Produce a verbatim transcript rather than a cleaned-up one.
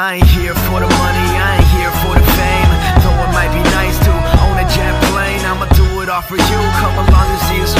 I ain't here for the money, I ain't here for the fame. Though it might be nice to own a jet plane, I'ma do it all for you, come along and see us.